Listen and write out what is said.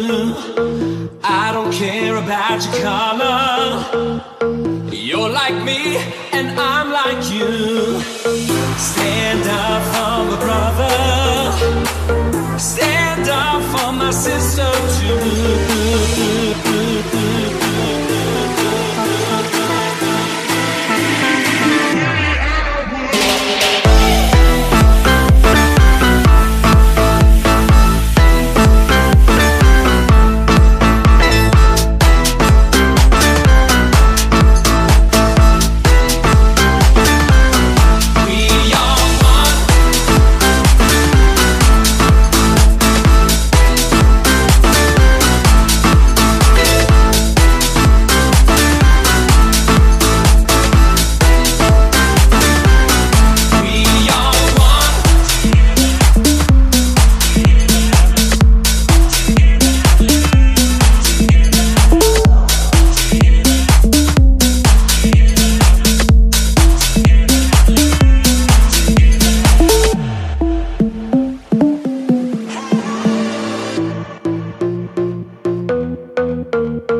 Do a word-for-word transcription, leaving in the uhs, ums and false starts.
I don't care about your color. You're like me and I'm like you. Stand up for my brother, stand up for my sister too. Thank you.